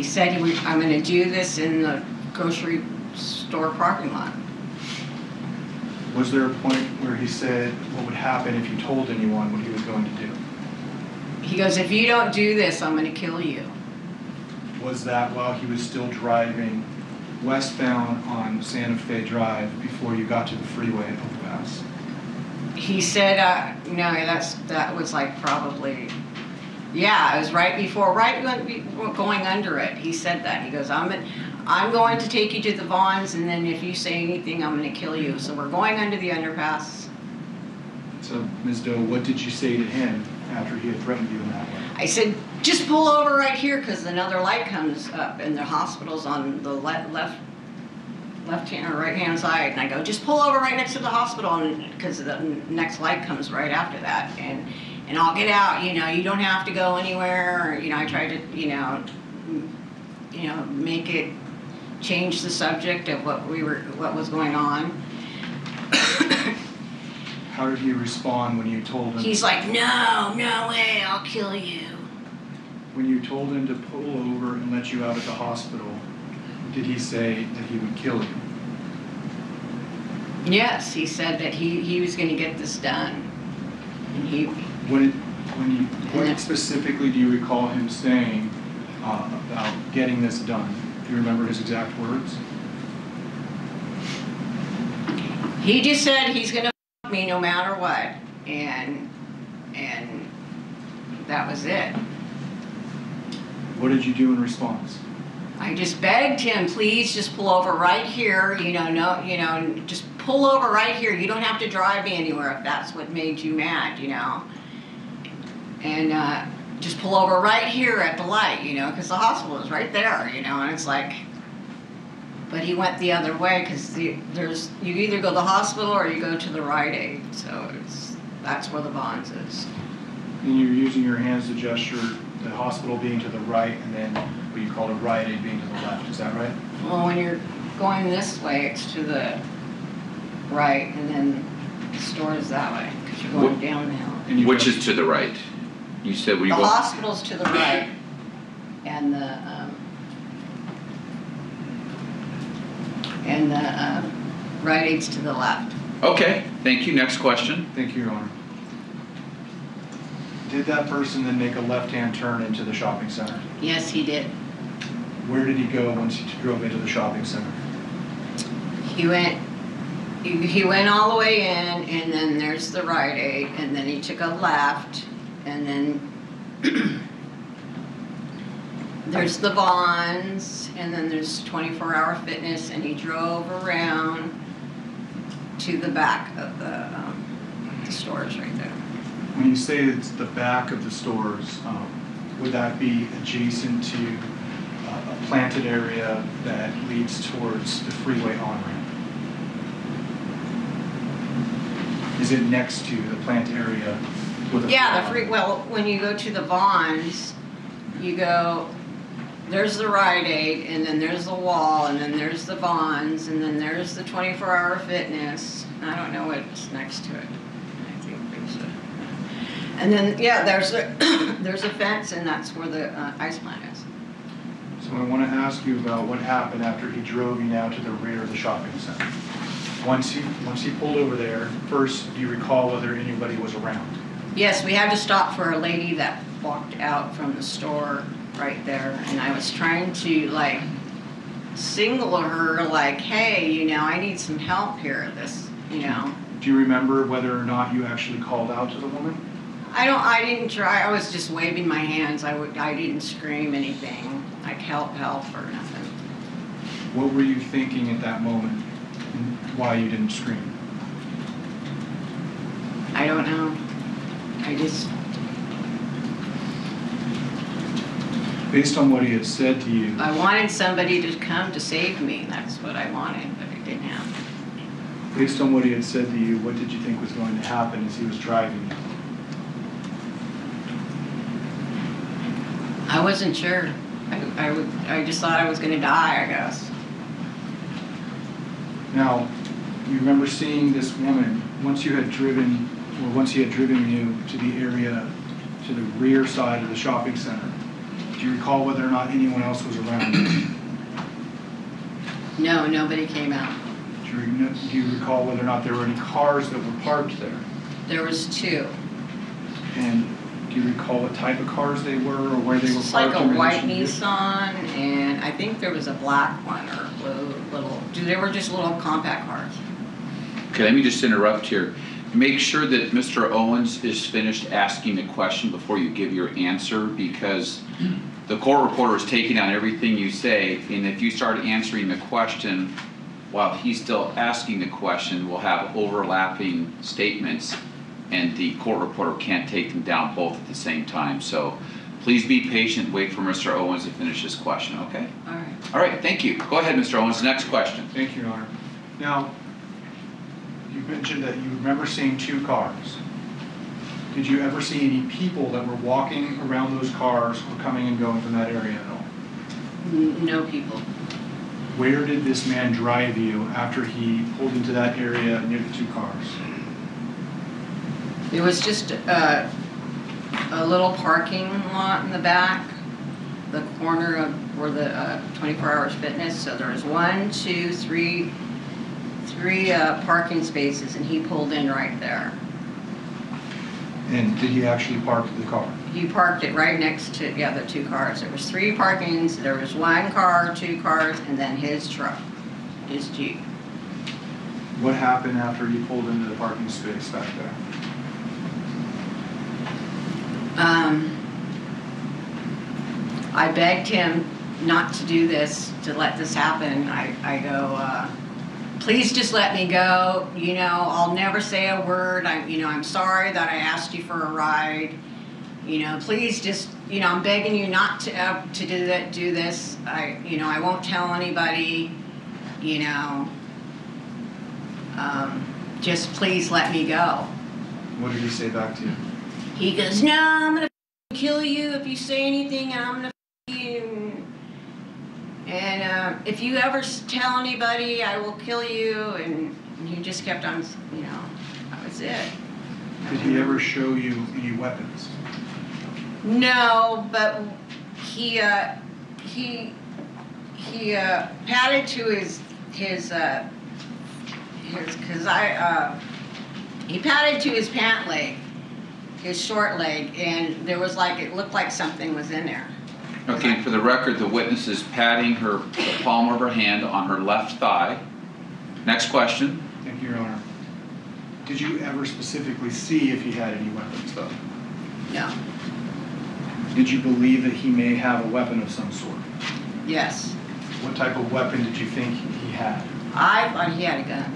He said, I'm going to do this in the grocery store parking lot. Was there a point where he said what would happen if you told anyone what he was going to do? He goes, if you don't do this, I'm going to kill you. Was that while he was still driving westbound on Santa Fe Drive before you got to the freeway at Old Pass? He said, no, that was like probably, yeah, it was right before, right going under it. He said that. He goes, I'm going to take you to the Vaughns, and then if you say anything, I'm going to kill you. So we're going under the underpass. So, Ms. Doe, what did you say to him after he had threatened you in that way? I said, just pull over right here because another light comes up, and the hospital's on the left hand or right hand side. And I go, just pull over right next to the hospital because the next light comes right after that. And I'll get out, you know, you don't have to go anywhere. Or, you know, I tried to, you know, make it change the subject of what was going on. How did he respond when you told him? He's like, no, no way, I'll kill you. When you told him to pull over and let you out at the hospital, did he say that he would kill you? Yes, he said that he was going to get this done. And he, what specifically do you recall him saying about getting this done? Do you remember his exact words? He just said he's going to fuck me no matter what, and that was it. What did you do in response? I just begged him, please just pull over right here, you know, no, you know, just pull over right here. You don't have to drive me anywhere if that's what made you mad, you know. And just pull over right here at the light, you know, because the hospital is right there, you know, and it's like, but he went the other way because there's, you either go to the hospital or you go to the Rite Aid, so it's, that's where the Vaughns is. And you're using your hands to gesture the hospital being to the right and then what you call a Rite Aid being to the left, is that right? Well, when you're going this way, it's to the right, and then the store is that way because you're going downhill. Which is to the right? You said the hospital's to the right, and the Rite Aid's to the left. Okay, thank you. Next question. Thank you, Your Honor. Did that person then make a left-hand turn into the shopping center? Yes, he did. Where did he go once he drove into the shopping center? He went all the way in, and then there's the Rite Aid, and then he took a left, and then there's the Vaughns, and then there's 24-hour Fitness, and he drove around to the back of the stores right there. When you say it's the back of the stores, would that be adjacent to a planted area that leads towards the freeway on-ramp? Is it next to the planted area? With the well, when you go to the Vaughns, you go, there's the Rite Aid, and then there's the wall, and then there's the Vaughns, and then there's the 24-hour Fitness. I don't know what's next to it. And then, yeah, there's a fence, and that's where the ice plant is. So I want to ask you about what happened after he drove you now to the rear of the shopping center. Once he pulled over there, first, do you recall whether anybody was around? Yes, we had to stop for a lady that walked out from the store right there, and I was trying to, like, signal her, like, hey, you know, I need some help here, this, you know. Do you remember whether or not you actually called out to the woman? I didn't try. I was just waving my hands. I didn't scream anything, like help, help, or nothing. What were you thinking at that moment? Why you didn't scream? I don't know. I just... Based on what he had said to you... I wanted somebody to come to save me. That's what I wanted, but it didn't happen. Based on what he had said to you, what did you think was going to happen as he was driving you? I wasn't sure. I just thought I was going to die, I guess. Now, you remember seeing this woman once he had driven you to the area, to the rear side of the shopping center. Do you recall whether or not anyone else was around? No, nobody came out. Do you recall whether or not there were any cars that were parked there? There was two. And do you recall what type of cars they were or where they were parked? Like a white Nissan, and I think there was a black one or a blue little. They were just little compact cars. Okay, let me just interrupt here. Make sure that Mr. Owens is finished asking the question before you give your answer, because the court reporter is taking on everything you say, and if you start answering the question while he's still asking the question, we'll have overlapping statements, and the court reporter can't take them down both at the same time. So please be patient. Wait for Mr. Owens to finish his question, okay? All right. All right, thank you. Go ahead, Mr. Owens. Next question. Thank you, Your Honor. Now, you mentioned that you remember seeing two cars. Did you ever see any people that were walking around those cars or coming and going from that area at all? No people. Where did this man drive you after he pulled into that area near the two cars? It was just a little parking lot in the back, the corner of where the 24 Hours Fitness. So there was three parking spaces, and he pulled in right there. And did he actually park the car? He parked it right next to the other two cars. There was three parkings. There was one car, two cars, and then his truck, his Jeep. What happened after he pulled into the parking space back there? I begged him not to do this, to let this happen. I go, please just let me go. You know, I'll never say a word. I'm sorry that I asked you for a ride. You know, please just, you know, I'm begging you not to do this. I won't tell anybody. You know, just please let me go. What did he say back to you? He goes, no, I'm gonna kill you if you say anything, and I'm gonna you. And if you ever tell anybody, I will kill you. And he just kept on, you know, that was it. Did he ever show you any weapons? No, but he patted to he patted to his pant leg, his short leg, and there was like, it looked like something was in there. Okay, and for the record, the witness is patting the palm of her hand on her left thigh. Next question. Thank you, Your Honor. Did you ever specifically see if he had any weapons, though? No. Did you believe that he may have a weapon of some sort? Yes. What type of weapon did you think he had? I thought he had a gun.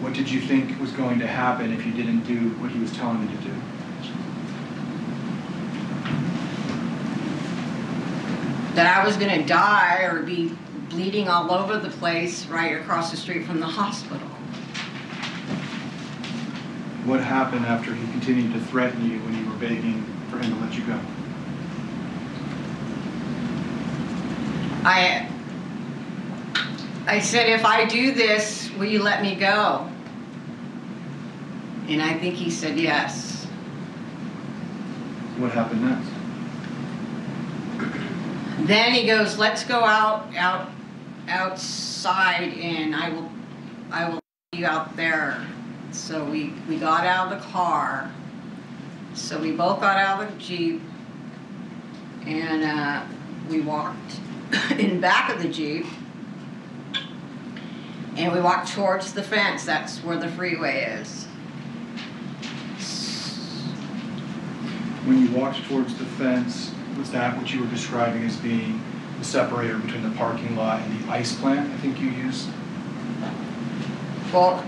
What did you think was going to happen if you didn't do what he was telling you to do? That I was going to die or be bleeding all over the place right across the street from the hospital. What happened after he continued to threaten you when you were begging for him to let you go? I said, if I do this, will you let me go? And I think he said yes. What happened next? Then he goes, let's go outside, and I will leave you out there. So we got out of the car. So we both got out of the Jeep, and we walked in back of the Jeep, and we walked towards the fence. That's where the freeway is. When you walked towards the fence, was that what you were describing as being the separator between the parking lot and the ice plant, I think you used? Well,